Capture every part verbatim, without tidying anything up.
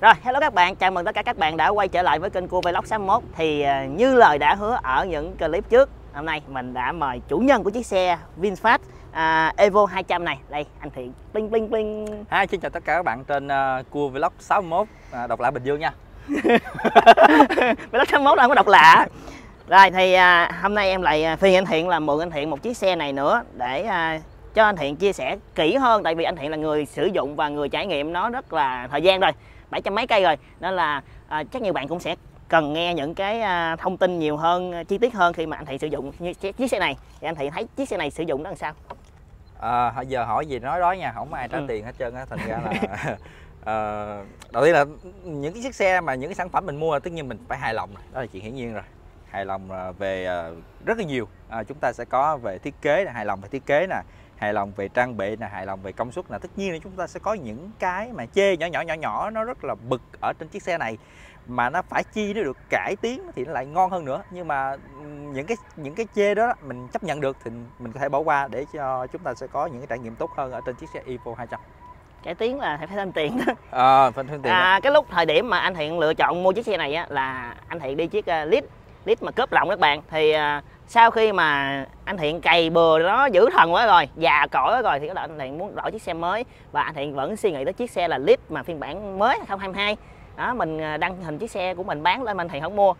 Rồi, hello các bạn, chào mừng tất cả các bạn đã quay trở lại với kênh Cua Vlog sáu mươi mốt. Thì như lời đã hứa ở những clip trước, hôm nay mình đã mời chủ nhân của chiếc xe VinFast à, Evo hai trăm này. Đây, anh Thiện, bling bling bling. Hi, xin chào tất cả các bạn trên uh, Cua Vlog sáu mươi mốt, à, đọc lạ Bình Dương nha. Vlog sáu mươi mốt là không có đọc lạ. Rồi, thì à, hôm nay em lại phiền anh Thiện là mượn anh Thiện một chiếc xe này nữa để à, cho anh Thiện chia sẻ kỹ hơn. Tại vì anh Thiện là người sử dụng và người trải nghiệm nó rất là thời gian rồi, bảy trăm mấy cây rồi, nên là à, chắc nhiều bạn cũng sẽ cần nghe những cái à, thông tin nhiều hơn, chi tiết hơn khi mà anh Thiện sử dụng như chiếc xe này. Thì anh Thiện thấy chiếc xe này sử dụng nó làm sao? À, giờ hỏi gì nói đó nha, không ai trả ừ. tiền hết trơn á, thành ra là à, đầu tiên là những cái chiếc xe mà những cái sản phẩm mình mua tất nhiên mình phải hài lòng rồi, đó là chuyện hiển nhiên rồi. Hài lòng về rất là nhiều, à, chúng ta sẽ có về thiết kế là hài lòng về thiết kế nè, hài lòng về trang bị nè, hài lòng về công suất là tất nhiên là chúng ta sẽ có những cái mà chê nhỏ nhỏ nhỏ nhỏ nó rất là bực ở trên chiếc xe này, mà nó phải chi nó được cải tiến thì nó lại ngon hơn nữa. Nhưng mà những cái những cái chê đó mình chấp nhận được thì mình có thể bỏ qua để cho chúng ta sẽ có những cái trải nghiệm tốt hơn ở trên chiếc xe Evo hai trăm. Cải tiến là phải thêm tiền đó. Ờ, à, phải thêm tiền. À, cái lúc thời điểm mà anh Thiện lựa chọn mua chiếc xe này á, là anh Thiện đi chiếc uh, Lít Lít mà cướp rộng các bạn. Thì uh, sau khi mà anh Thiện cày bừa nó dữ thần quá rồi, già cỗi rồi, thì có đợt anh Thiện muốn đổi chiếc xe mới, và anh Thiện vẫn suy nghĩ tới chiếc xe là Lít mà phiên bản mới hai không hai hai. Đó, mình đăng hình chiếc xe của mình bán lên mà anh Thiện không mua.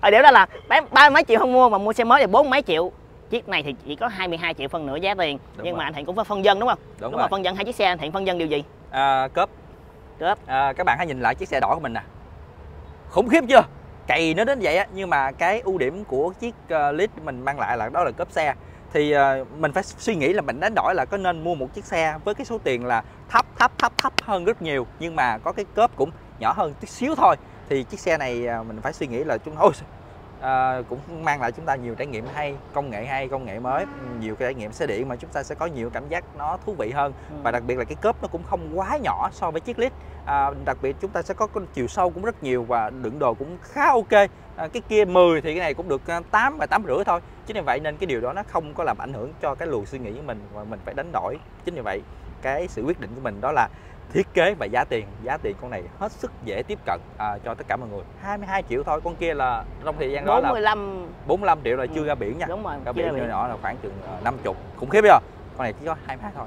Ở điểm đó là bán ba mấy triệu không mua, mà mua xe mới thì bốn mấy triệu. Chiếc này thì chỉ có hai mươi hai triệu phân nửa giá tiền. Đúng nhưng rồi. Mà anh Thiện cũng phải phân dân đúng không? Đúng, đúng rồi. Mà phân dân hai chiếc xe anh Thiện phân dân điều gì? À, cớp. Cớp. À, các bạn hãy nhìn lại chiếc xe đỏ của mình nè. Khủng khiếp chưa? Cày nó đến vậy á, nhưng mà cái ưu điểm của chiếc uh, Lít mình mang lại là đó là cốp xe. Thì uh, mình phải suy nghĩ là mình đánh đổi là có nên mua một chiếc xe với cái số tiền là thấp thấp thấp thấp hơn rất nhiều, nhưng mà có cái cốp cũng nhỏ hơn tí xíu thôi. Thì chiếc xe này uh, mình phải suy nghĩ là chúng thôi uh, cũng mang lại chúng ta nhiều trải nghiệm hay, công nghệ hay, công nghệ mới, nhiều cái trải nghiệm xe điện mà chúng ta sẽ có nhiều cảm giác nó thú vị hơn. Ừ. Và đặc biệt là cái cốp nó cũng không quá nhỏ so với chiếc Lít. À, đặc biệt chúng ta sẽ có chiều sâu cũng rất nhiều và đựng đồ cũng khá ok. À, cái kia mười thì cái này cũng được tám và tám rưỡi thôi. Chính vì vậy nên cái điều đó nó không có làm ảnh hưởng cho cái luồng suy nghĩ của mình, và mình phải đánh đổi. Chính vì vậy cái sự quyết định của mình đó là thiết kế và giá tiền. Giá tiền con này hết sức dễ tiếp cận à, cho tất cả mọi người. hai mươi hai triệu thôi, con kia là trong thời gian đó là bốn mươi lăm triệu là chưa ừ. ra biển nha. Đúng rồi, ra biển như nọ là khoảng chừng năm mươi. Khủng khiếp chưa? Con này chỉ có hai mươi hai thôi.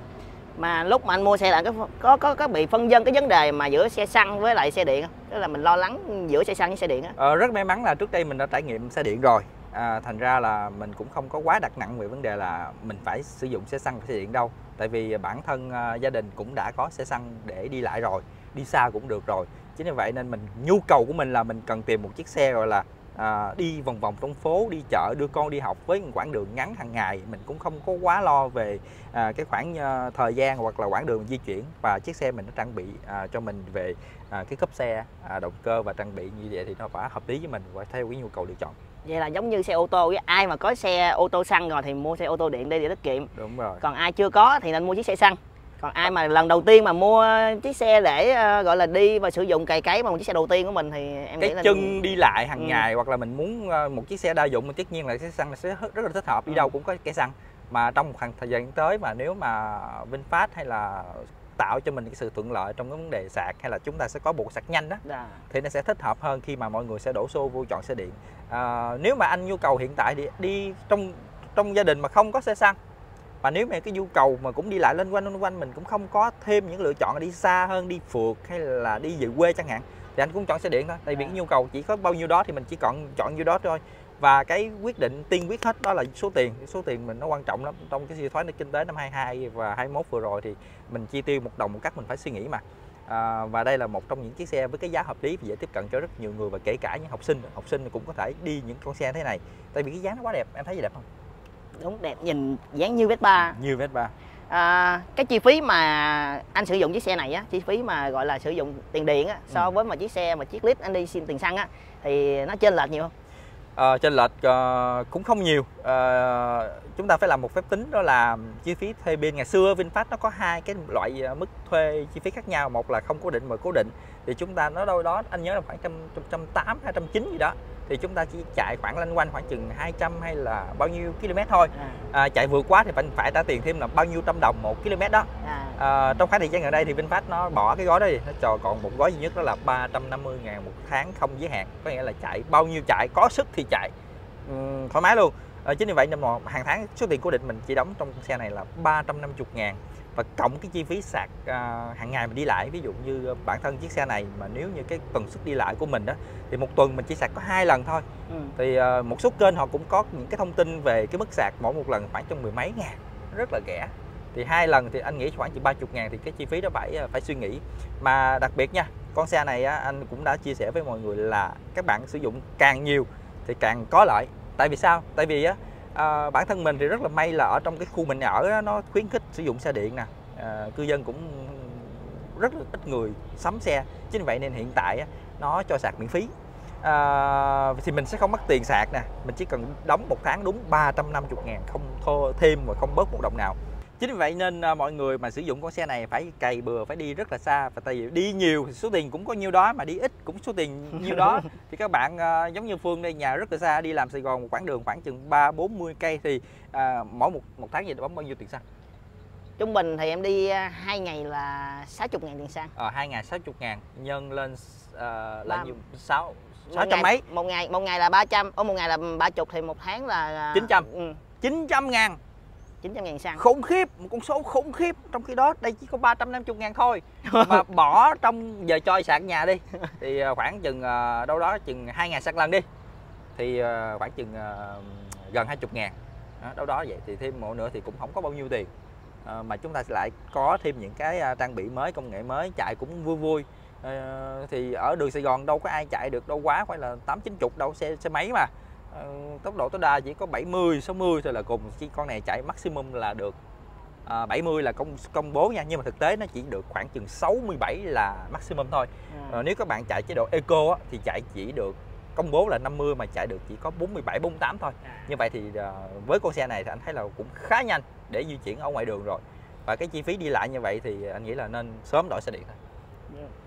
Mà lúc mà anh mua xe là có, có có có bị phân vân cái vấn đề mà giữa xe xăng với lại xe điện không? Tức là mình lo lắng giữa xe xăng với xe điện á. Ờ, rất may mắn là trước đây mình đã trải nghiệm xe điện rồi, à, thành ra là mình cũng không có quá đặt nặng về vấn đề là mình phải sử dụng xe xăng và xe điện đâu. Tại vì bản thân à, gia đình cũng đã có xe xăng để đi lại rồi, đi xa cũng được rồi. Chính vì vậy nên mình nhu cầu của mình là mình cần tìm một chiếc xe gọi là à, đi vòng vòng trong phố, đi chợ, đưa con đi học với một quãng đường ngắn hàng ngày. Mình cũng không có quá lo về à, cái khoảng à, thời gian hoặc là quãng đường di chuyển. Và chiếc xe mình nó trang bị à, cho mình về à, cái cốp xe, à, động cơ và trang bị như vậy thì nó phải hợp lý với mình và theo cái nhu cầu lựa chọn. Vậy là giống như xe ô tô, với ai mà có xe ô tô xăng rồi thì mua xe ô tô điện đi để tiết kiệm. Đúng rồi. Còn ai chưa có thì nên mua chiếc xe xăng. Còn ai mà lần đầu tiên mà mua chiếc xe để uh, gọi là đi và sử dụng cày cấy mà một chiếc xe đầu tiên của mình thì em cái nghĩ là chân đi lại hàng ừ. ngày, hoặc là mình muốn một chiếc xe đa dụng thì tất nhiên là xe xăng sẽ rất là thích hợp, đi ừ. đâu cũng có cái xăng. Mà trong khoảng thời gian tới mà nếu mà VinFast hay là tạo cho mình cái sự thuận lợi trong cái vấn đề sạc, hay là chúng ta sẽ có bộ sạc nhanh đó, à. thì nó sẽ thích hợp hơn khi mà mọi người sẽ đổ xô vô chọn xe điện. À, nếu mà anh nhu cầu hiện tại đi, đi trong trong gia đình mà không có xe xăng, và nếu mà cái nhu cầu mà cũng đi lại lên quanh lên quanh mình cũng không có thêm những lựa chọn đi xa hơn, đi phượt hay là đi về quê chẳng hạn, thì anh cũng chọn xe điện thôi. Tại vì cái nhu cầu chỉ có bao nhiêu đó thì mình chỉ chọn chọn nhiêu đó thôi. Và cái quyết định tiên quyết hết đó là số tiền. Số tiền mình nó quan trọng lắm. Trong cái suy thoái kinh tế năm hai hai và hai mốt vừa rồi thì mình chi tiêu một đồng một cách mình phải suy nghĩ mà. À, và đây là một trong những chiếc xe với cái giá hợp lý và dễ tiếp cận cho rất nhiều người, và kể cả những học sinh. Học sinh cũng có thể đi những con xe thế này. Tại vì cái giá nó quá đẹp, em thấy gì đẹp không? Đúng, đẹp, nhìn dáng như Vespa. Như Vespa. À, cái chi phí mà anh sử dụng chiếc xe này á, chi phí mà gọi là sử dụng tiền điện á, so với mà chiếc xe mà chiếc Lít anh đi xin tiền xăng á, thì nó chênh lệch nhiều không? À, chênh lệch uh, cũng không nhiều. Uh, chúng ta phải làm một phép tính, đó là chi phí thuê pin. Ngày xưa VinFast nó có hai cái loại mức thuê chi phí khác nhau, một là không cố định và cố định. Thì chúng ta nó đâu đó anh nhớ là khoảng một trăm tám mươi, hai trăm chín mươi gì đó, thì chúng ta chỉ chạy khoảng lanh quanh khoảng chừng hai trăm hay là bao nhiêu km thôi. À. À, chạy vượt quá thì phải phải trả tiền thêm là bao nhiêu trăm đồng một km đó. À. À, trong khoảng thời gian gần đây thì VinFast nó bỏ cái gói đó đi, nó cho còn một gói duy nhất đó là ba trăm năm mươi ngàn một tháng không giới hạn, có nghĩa là chạy bao nhiêu chạy, có sức thì chạy, uhm, thoải mái luôn. À, chính vì vậy nên mà hàng tháng số tiền cố định mình chỉ đóng trong xe này là ba trăm năm mươi ngàn, và cộng cái chi phí sạc à, hàng ngày mình đi lại. Ví dụ như bản thân chiếc xe này mà nếu như cái tần suất đi lại của mình đó thì một tuần mình chỉ sạc có hai lần thôi, ừ. Thì à, một số kênh họ cũng có những cái thông tin về cái mức sạc mỗi một lần khoảng trong mười mấy ngàn, rất là rẻ. Thì hai lần thì anh nghĩ khoảng chỉ ba mươi ngàn, thì cái chi phí đó phải phải suy nghĩ. Mà đặc biệt nha, con xe này á, anh cũng đã chia sẻ với mọi người là các bạn sử dụng càng nhiều thì càng có lợi. Tại vì sao? Tại vì á, à, bản thân mình thì rất là may là ở trong cái khu mình ở á, nó khuyến khích sử dụng xe điện nè, à, cư dân cũng rất là ít người sắm xe. Chính vậy nên hiện tại á, nó cho sạc miễn phí, à, thì mình sẽ không mất tiền sạc nè, mình chỉ cần đóng một tháng đúng ba trăm năm mươi ngàn, không thô thêm và không bớt một đồng nào. Chính vậy nên mọi người mà sử dụng con xe này phải cày bừa, phải đi rất là xa. Và tại vì đi nhiều thì số tiền cũng có nhiêu đó, mà đi ít cũng số tiền nhiêu đó. Thì các bạn giống như Phương đây, nhà rất là xa, đi làm Sài Gòn một quãng đường khoảng chừng ba bốn mươi cây, thì à, mỗi một một tháng vậy bấm bao nhiêu tiền xăng? Trung bình thì em đi hai ngày là sáu mươi ngàn tiền xăng. Ờ, hai ngày sáu mươi ngàn nhân lên uh, là nhiêu? sáu trăm mấy. Một ngày một ngày là ba trăm, ở một ngày là ba mươi, thì một tháng là chín trăm. Ừ. chín trăm ngàn. chín trăm ngàn xăng. Khủng khiếp, một con số khủng khiếp. Trong khi đó đây chỉ có ba trăm năm mươi ngàn thôi. Mà bỏ trong giờ cho sạc nhà đi thì khoảng chừng đâu đó chừng hai ngàn sạc lần đi, thì khoảng chừng gần hai mươi ngàn. Đâu đó vậy thì thêm một nữa thì cũng không có bao nhiêu tiền. Mà chúng ta lại có thêm những cái trang bị mới, công nghệ mới, chạy cũng vui vui. Thì ở đường Sài Gòn đâu có ai chạy được đâu quá phải là tám chín mươi đâu, xe xe máy mà. Tốc độ tối đa chỉ có bảy mươi sáu mươi thôi là cùng. Chỉ con này chạy maximum là được à, bảy mươi là công công bố nha, nhưng mà thực tế nó chỉ được khoảng chừng sáu mươi bảy là maximum thôi. Ừ. À, nếu các bạn chạy chế độ eco á, thì chạy chỉ được công bố là năm mươi mà chạy được chỉ có bốn mươi bảy bốn mươi tám thôi. À. Như vậy thì à, với con xe này thì anh thấy là cũng khá nhanh để di chuyển ở ngoài đường rồi. Và cái chi phí đi lại như vậy thì anh nghĩ là nên sớm đổi xe điện thôi.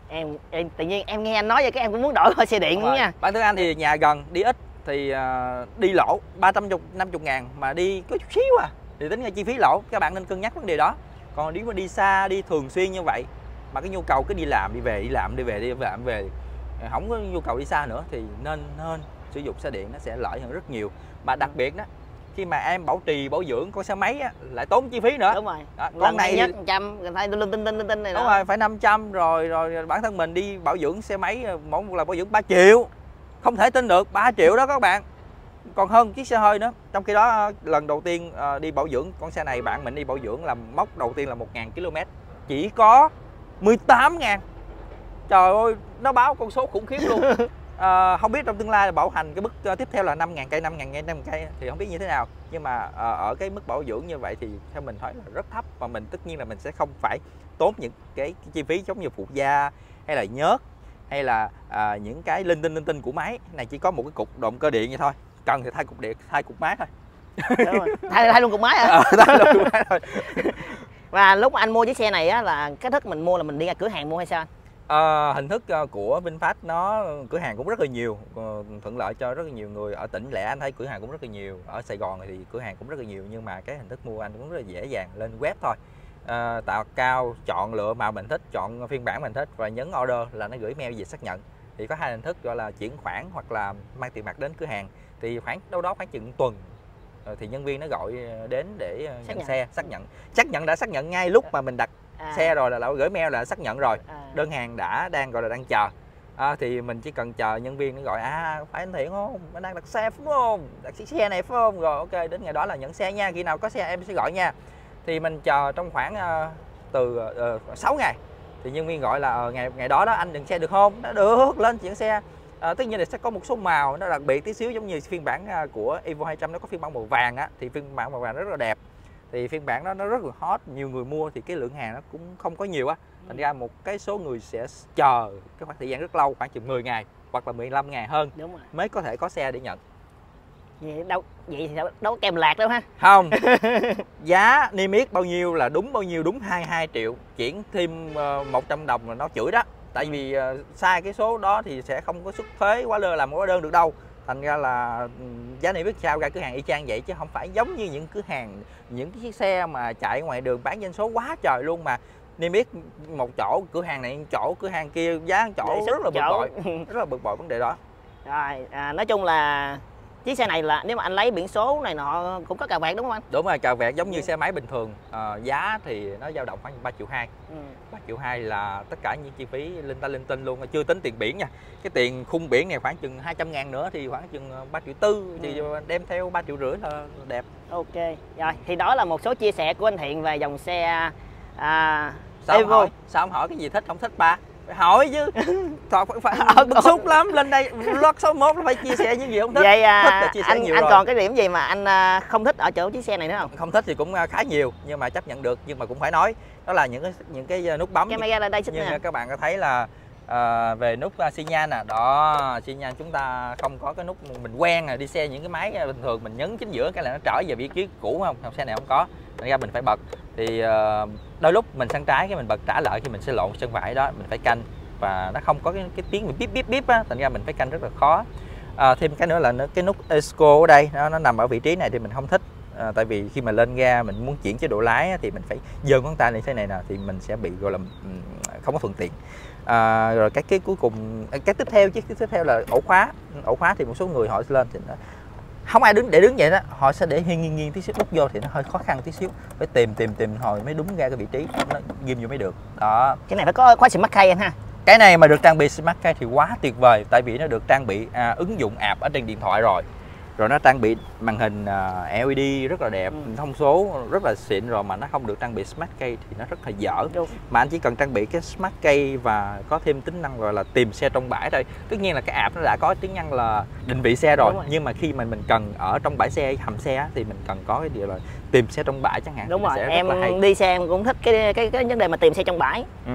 Em, em tự nhiên em nghe anh nói vậy cái em cũng muốn đổi xe điện đúng nha. Bản thân anh thì nhà gần đi ít thì uh, đi lỗ ba trăm năm mươi ngàn mà đi có chút xíu à, thì tính ra chi phí lỗ, các bạn nên cân nhắc vấn đề đó. Còn nếu mà đi xa, đi thường xuyên như vậy mà cái nhu cầu cứ đi làm đi về, đi làm đi về, đi làm về, không có nhu cầu đi xa nữa thì nên nên sử dụng xe điện, nó sẽ lợi hơn rất nhiều. Mà đặc biệt đó, khi mà em bảo trì bảo dưỡng con xe máy á, lại tốn chi phí nữa. Đúng rồi. Đó, con này nhất một trăm, người thấy tin tin tin này đó. Đúng rồi, phải năm trăm rồi rồi bản thân mình đi bảo dưỡng xe máy mỗi một lần bảo dưỡng ba triệu. Không thể tin được, ba triệu đó các bạn. Còn hơn chiếc xe hơi nữa. Trong khi đó lần đầu tiên đi bảo dưỡng con xe này, bạn mình đi bảo dưỡng là mốc đầu tiên là một ngàn ki lô mét, chỉ có mười tám ngàn. Trời ơi, nó báo con số khủng khiếp luôn. À, không biết trong tương lai là bảo hành cái mức tiếp theo là năm ngàn cây, năm ngàn cây thì không biết như thế nào. Nhưng mà ở cái mức bảo dưỡng như vậy thì theo mình thấy là rất thấp. Và mình tất nhiên là mình sẽ không phải tốn những cái chi phí giống như phụ gia hay là nhớt, hay là à, những cái linh tinh linh tinh của máy này. Chỉ có một cái cục động cơ điện vậy thôi, cần thì thay cục điện, thay cục máy thôi. Đúng rồi. Thay, thay luôn cục máy hả? À, thay luôn cục máy thôi. Và lúc anh mua chiếc xe này á, là cái thức mình mua là mình đi ra cửa hàng mua hay sao anh? À, hình thức của VinFast nó cửa hàng cũng rất là nhiều, thuận lợi cho rất là nhiều người. Ở tỉnh lẻ anh thấy cửa hàng cũng rất là nhiều, ở Sài Gòn thì cửa hàng cũng rất là nhiều, nhưng mà cái hình thức mua anh cũng rất là dễ dàng, lên web thôi. À, tạo cao, chọn lựa màu mình thích, chọn phiên bản mình thích và nhấn order là nó gửi mail về xác nhận. Thì có hai hình thức gọi là chuyển khoản hoặc là mang tiền mặt đến cửa hàng. Thì khoảng đâu đó khoảng chừng tuần thì nhân viên nó gọi đến để xác nhận, nhận xe, xác nhận. Xác nhận đã xác nhận ngay lúc mà mình đặt à. xe rồi là, là gửi mail là xác nhận rồi. À. Đơn hàng đã đang gọi là đang chờ. À, thì mình chỉ cần chờ nhân viên nó gọi, à phải anh Thiện không? Anh đang đặt xe phải không? Đặt xe này phải không? Rồi ok, đến ngày đó là nhận xe nha, khi nào có xe em sẽ gọi nha. Thì mình chờ trong khoảng uh, từ uh, sáu ngày thì nhân viên gọi là uh, ngày ngày đó đó anh nhận xe được không? Nó được, lên chuyển xe. Uh, tất nhiên là sẽ có một số màu nó đặc biệt tí xíu, giống như phiên bản uh, của Evo hai trăm nó có phiên bản màu vàng á, thì phiên bản màu vàng rất là đẹp. Thì phiên bản đó nó rất là hot, nhiều người mua thì cái lượng hàng nó cũng không có nhiều á. Thành ra một cái số người sẽ chờ cái khoảng thời gian rất lâu, khoảng chừng mười ngày hoặc là mười lăm ngày hơn mới có thể có xe để nhận. Vậy đâu vậy thì đâu, đâu có kèm lạc đâu ha. Không. Giá niêm yết bao nhiêu là đúng bao nhiêu, đúng hai mươi hai triệu, chuyển thêm uh, một trăm đồng là nó chửi đó. Tại vì uh, sai cái số đó thì sẽ không có xuất thuế, hóa đơn làm hóa đơn được đâu. Thành ra là giá này biết sao ra cửa hàng y chang vậy, chứ không phải giống như những cửa hàng, những cái chiếc xe mà chạy ngoài đường bán doanh số quá trời luôn mà nên biết một chỗ cửa hàng này chỗ cửa hàng kia giá chỗ rất là bực bội, rất là bực bội vấn đề đó. Rồi à, nói chung là chiếc xe này là nếu mà anh lấy biển số này nọ cũng có cà vẹt đúng không anh? Đúng rồi, cà vẹt giống như xe máy bình thường. À, giá thì nó dao động khoảng ba triệu hai. Ừ. ba triệu hai là tất cả những chi phí linh ta linh tinh luôn, chưa tính tiền biển nha. Cái tiền khung biển này khoảng chừng hai trăm ngàn nữa thì khoảng chừng ba triệu tư, thì ừ. đem theo ba triệu rưỡi là đẹp. Ok. Rồi, thì đó là một số chia sẻ của anh Thiện về dòng xe à, sao Evo. Không hỏi, sao không hỏi cái gì thích không thích ba? Hỏi chứ Thọt phải, phải ừ, bức xúc lắm. Lên đây vlog sáu mốt là phải chia sẻ những gì không thích. Vậy à, thích chia sẻ anh, nhiều anh rồi. Còn cái điểm gì mà anh không thích ở chỗ chiếc xe này nữa không? Không thích thì cũng khá nhiều, nhưng mà chấp nhận được. Nhưng mà cũng phải nói, đó là những cái, những cái nút bấm. Camera là đây xích. Nhưng nè, các bạn có thấy là à, về nút xi nhan nè. Đó, xi nhan chúng ta không có cái nút mình quen rồi. Đi xe những cái máy bình thường mình nhấn chính giữa cái là nó trở về vị trí cũ không? Xe này không có, nên ra mình phải bật. Thì uh, đôi lúc mình sang trái cái mình bật trả lợi, khi mình sẽ lộn sang phải đó, mình phải canh. Và nó không có cái, cái tiếng mình bíp bíp bíp á, thành ra mình phải canh rất là khó. À, thêm cái nữa là nó, cái nút Esco ở đây nó, nó nằm ở vị trí này thì mình không thích. À, tại vì khi mà lên ga mình muốn chuyển chế độ lái á, thì mình phải giơ ngón tay lên thế này nè, thì mình sẽ bị gọi là không có thuận tiện. À, rồi cái cái cuối cùng cái tiếp theo chứ cái tiếp theo là ổ khóa. Ổ khóa thì một số người họ lên thì nó không ai đứng để đứng vậy đó, họ sẽ để nghiêng nghiêng tí xíu, đút vô thì nó hơi khó khăn tí xíu, phải tìm tìm tìm hồi mới đúng ra cái vị trí nó ghim vô mới được. Đó, cái này phải có khóa smart key anh ha. Cái này mà được trang bị smart key thì quá tuyệt vời, tại vì nó được trang bị à, ứng dụng app ở trên điện thoại rồi, rồi nó trang bị màn hình à, lờ e đê rất là đẹp, ừ. thông số rất là xịn rồi, mà nó không được trang bị smart key thì nó rất là dở. Đúng. Mà anh chỉ cần trang bị cái smart key và có thêm tính năng gọi là tìm xe trong bãi thôi. Tất nhiên là cái app nó đã có tính năng là định vị xe rồi, rồi. Nhưng mà khi mình mình cần ở trong bãi xe, hầm xe thì mình cần có cái điều là tìm xe trong bãi chẳng hạn. Đúng rồi, em đi xe em cũng thích cái cái cái vấn đề mà tìm xe trong bãi. Ừ.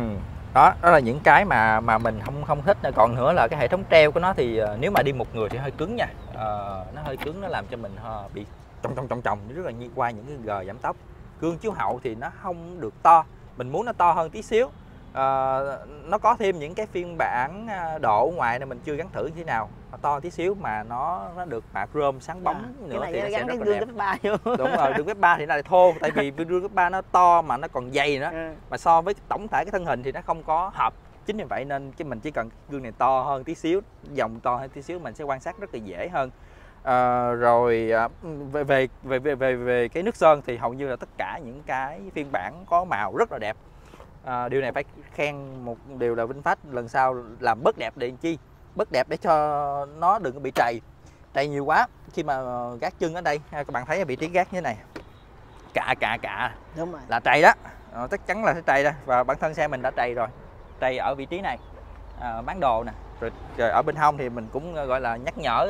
Đó, đó là những cái mà mà mình không không thích. Còn nữa là cái hệ thống treo của nó thì nếu mà đi một người thì hơi cứng nha. Ờ, nó hơi cứng, nó làm cho mình uh, bị trong trong trong trong rất là như qua những cái gờ giảm tốc. Gương chiếu hậu thì nó không được to, mình muốn nó to hơn tí xíu. Ờ, nó có thêm những cái phiên bản độ ngoài này mình chưa gắn thử như thế nào, nó to tí xíu mà nó nó được mạ chrome sáng bóng à, nữa thì nó sẽ rất là đẹp. Đúng rồi, gương vê ba thì nó lại thô, tại vì gương vê ba nó to mà nó còn dày nữa, ừ. mà so với tổng thể cái thân hình thì nó không có hợp. Chính vì vậy nên chứ mình chỉ cần gương này to hơn tí xíu, dòng to hơn tí xíu mình sẽ quan sát rất là dễ hơn. À, rồi về, về về về về cái nước sơn thì hầu như là tất cả những cái phiên bản có màu rất là đẹp. À, điều này phải khen một điều là VinFast lần sau làm bớt đẹp để chi, bớt đẹp để cho nó đừng bị trầy, trầy nhiều quá. Khi mà gác chân ở đây, các bạn thấy vị trí gác như thế này, cạ cạ cạ, đúng rồi, là trầy đó, à, chắc chắn là sẽ trầy đó. Và bản thân xe mình đã trầy rồi, trầy ở vị trí này, à, bán đồ nè, rồi, rồi ở bên hông thì mình cũng gọi là nhắc nhở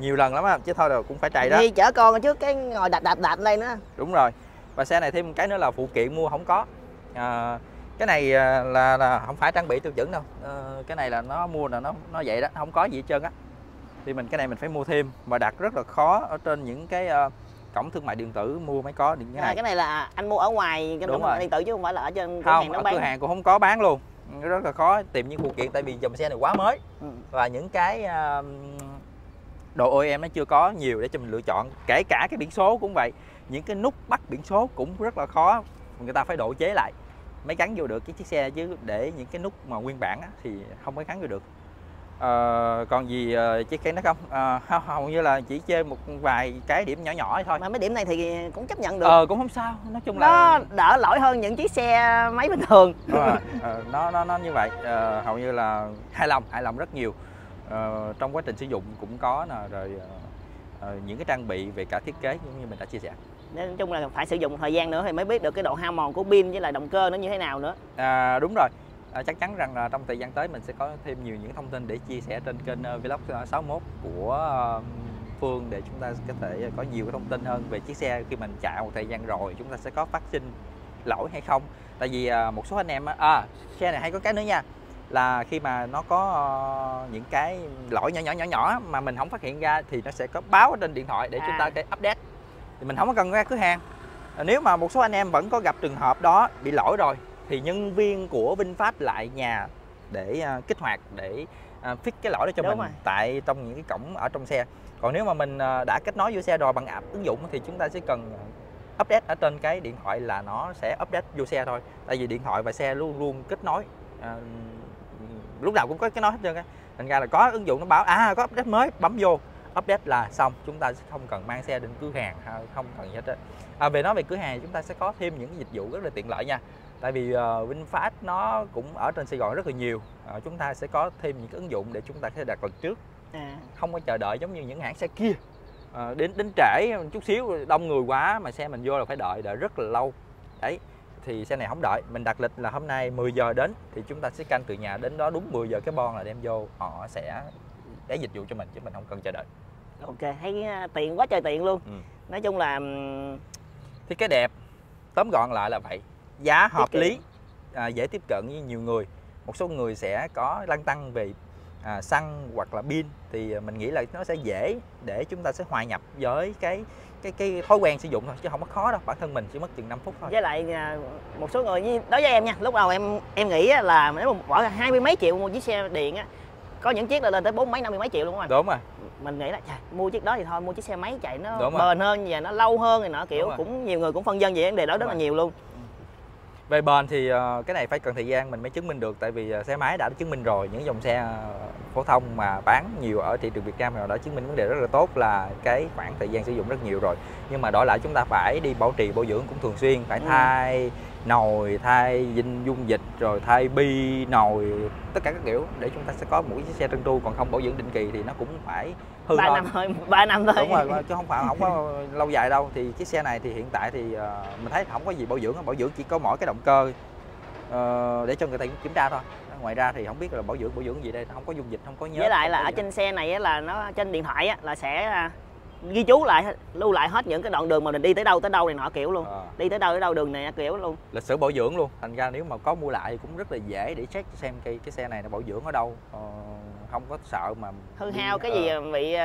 nhiều lần lắm á, chứ thôi là cũng phải trầy đó. Đi chở con trước cái ngồi đạp đạp đạp đây nữa. Đúng rồi. Và xe này thêm một cái nữa là phụ kiện mua không có. À, cái này là, là không phải trang bị tiêu chuẩn đâu, ờ, cái này là nó mua là nó nó vậy đó, không có gì hết trơn á, thì mình cái này mình phải mua thêm mà đặt rất là khó ở trên những cái uh, cổng thương mại điện tử mua mới có. Cái này à, cái này là anh mua ở ngoài cái cổng thương mại điện tử chứ không phải là ở trên cửa không, hàng nó bán. Cửa hàng cũng không có bán luôn, rất là khó tìm những phụ kiện tại vì dòng xe này quá mới, ừ. và những cái uh, đồ o e em nó chưa có nhiều để cho mình lựa chọn, kể cả cái biển số cũng vậy, những cái nút bắt biển số cũng rất là khó, người ta phải độ chế lại mới gắn vô được cái chiếc xe, chứ để những cái nút mà nguyên bản á, thì không có gắn vô được. Ờ, còn gì chiếc xe nó không? Ờ, hầu như là chỉ chơi một vài cái điểm nhỏ nhỏ thôi. Mà mấy điểm này thì cũng chấp nhận được. Ờ, cũng không sao. Nói chung nó là nó đỡ lỗi hơn những chiếc xe máy bình thường. Ờ, ờ, nó nó nó như vậy. Ờ, hầu như là hài lòng, hài lòng rất nhiều. Ờ, trong quá trình sử dụng cũng có nè, rồi ờ, những cái trang bị về cả thiết kế cũng như mình đã chia sẻ. Nói chung là phải sử dụng thời gian nữa thì mới biết được cái độ hao mòn của pin với lại động cơ nó như thế nào nữa. À, đúng rồi, à, chắc chắn rằng là trong thời gian tới mình sẽ có thêm nhiều những thông tin để chia sẻ trên kênh Vlog sáu mốt của Phương, để chúng ta có thể có nhiều thông tin hơn về chiếc xe. Khi mình chạy một thời gian rồi chúng ta sẽ có phát sinh lỗi hay không, tại vì một số anh em à, xe này hay có cái nữa nha, là khi mà nó có những cái lỗi nhỏ nhỏ nhỏ nhỏ mà mình không phát hiện ra thì nó sẽ có báo trên điện thoại để à. chúng ta để update. Thì mình không có cần ra cửa hàng. Nếu mà một số anh em vẫn có gặp trường hợp đó bị lỗi rồi thì nhân viên của VinFast lại nhà để uh, kích hoạt để à, fix cái lỗi đó cho đúng mình rồi. Tại trong những cái cổng ở trong xe. Còn nếu mà mình đã kết nối vô xe rồi bằng app ứng dụng thì chúng ta sẽ cần update ở trên cái điện thoại là nó sẽ update vô xe thôi. Tại vì điện thoại và xe luôn luôn kết nối, à, lúc nào cũng có cái nói hết trơn á. Thành ra là có ứng dụng nó báo à có update mới, bấm vô update là xong, chúng ta sẽ không cần mang xe đến cửa hàng, không cần gì hết á. À, về nói về cửa hàng chúng ta sẽ có thêm những cái dịch vụ rất là tiện lợi nha. Tại vì uh, VinFast nó cũng ở trên Sài Gòn rất là nhiều, à, chúng ta sẽ có thêm những cái ứng dụng để chúng ta có thể đặt lần trước, à. Không có chờ đợi giống như những hãng xe kia, à, đến đến trễ chút xíu đông người quá mà xe mình vô là phải đợi đợi rất là lâu. Đấy, thì xe này không đợi, mình đặt lịch là hôm nay mười giờ đến thì chúng ta sẽ canh từ nhà đến đó đúng mười giờ cái bon là đem vô, họ sẽ để dịch vụ cho mình chứ mình không cần chờ đợi. Ok, thấy tiện quá trời tiện luôn. Ừ. Nói chung là thì cái đẹp, tóm gọn lại là vậy. Giá hợp lý, à, dễ tiếp cận với nhiều người. Một số người sẽ có lăn tăn về à, xăng hoặc là pin, thì mình nghĩ là nó sẽ dễ để chúng ta sẽ hòa nhập với cái cái cái thói quen sử dụng thôi, chứ không có khó đâu. Bản thân mình chỉ mất chừng năm phút thôi. Với lại một số người như đối với em nha, lúc đầu em em nghĩ là nếu mà bỏ hai mươi mấy triệu mua chiếc xe điện á, có những chiếc là lên tới bốn mấy năm mươi mấy triệu luôn á. Đúng rồi. Mình nghĩ là trời, mua chiếc đó thì thôi mua chiếc xe máy chạy nó đúng bền rồi. Hơn và nó lâu hơn thì nó kiểu cũng nhiều người cũng phân vân về vấn đề đó đúng rất rồi. Là nhiều luôn. Về bền thì cái này phải cần thời gian mình mới chứng minh được, tại vì xe máy đã chứng minh rồi, những dòng xe phổ thông mà bán nhiều ở thị trường Việt Nam nào đã chứng minh vấn đề rất là tốt là cái khoảng thời gian sử dụng rất nhiều rồi. Nhưng mà đổi lại chúng ta phải đi bảo trì bảo dưỡng cũng thường xuyên, phải thay ừ. nồi, thay dinh dung dịch, rồi thay bi, nồi, tất cả các kiểu để chúng ta sẽ có một chiếc xe trơn tru. Còn không bảo dưỡng định kỳ thì nó cũng phải hư ba năm thôi, ba năm thôi. Đúng rồi, chứ không phải không có lâu dài đâu. Thì chiếc xe này thì hiện tại thì uh, mình thấy không có gì bảo dưỡng, bảo dưỡng chỉ có mỗi cái động cơ uh, để cho người ta kiểm tra thôi. Ngoài ra thì không biết là bảo dưỡng bảo dưỡng gì đây, không có dung dịch, không có nhớ. Với lại là ở trên xe này là nó trên điện thoại là sẽ ghi chú lại, lưu lại hết những cái đoạn đường mà mình đi tới đâu tới đâu này nọ kiểu luôn, à. Đi tới đâu tới đâu đường này kiểu luôn, lịch sử bảo dưỡng luôn. Thành ra nếu mà có mua lại thì cũng rất là dễ để check xem cái cái xe này nó bảo dưỡng ở đâu, ờ, không có sợ mà hư hao cái ờ. gì bị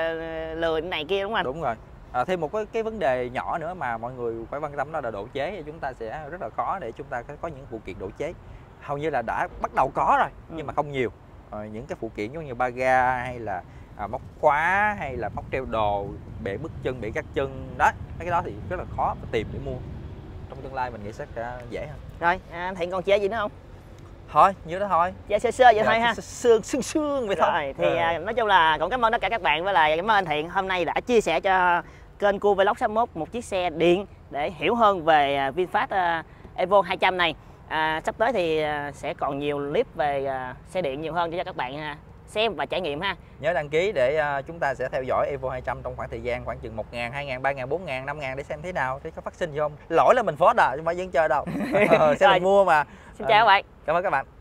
lừa này kia đúng không anh? Đúng rồi. À, thêm một cái, cái vấn đề nhỏ nữa mà mọi người phải quan tâm đó là độ chế. Chúng ta sẽ rất là khó để chúng ta có những phụ kiện độ chế, hầu như là đã bắt đầu có rồi ừ. nhưng mà không nhiều. Rồi, những cái phụ kiện giống như ba ga hay là à, móc khóa hay là móc treo đồ, bể bước chân, bể gác chân đó, mấy cái đó thì rất là khó mà tìm để mua. Trong tương lai mình nghĩ sẽ dễ hơn. Rồi à, Thiện còn chế gì nữa không? Thôi như đó thôi, dạ sơ sơ vậy thôi ha, sương sương sương vậy thôi. Thì nói chung là cũng cảm ơn tất cả các bạn, với lại cảm ơn anh Thiện hôm nay đã chia sẻ cho kênh Cua Vlog sáu mốt một chiếc xe điện để hiểu hơn về VinFast Evo hai trăm này. À, sắp tới thì sẽ còn nhiều clip về xe điện nhiều hơn để cho các bạn xem và trải nghiệm ha. Nhớ đăng ký để chúng ta sẽ theo dõi Evo hai trăm trong khoảng thời gian khoảng chừng một ngàn, hai ngàn, ba ngàn, bốn ngàn, năm ngàn để xem thế nào, thấy có phát sinh gì không. Lỗi là mình phốt à, chứ không phải dân chơi đâu. Ờ, sẽ là mua mà. Xin chào các bạn. Cảm ơn các bạn.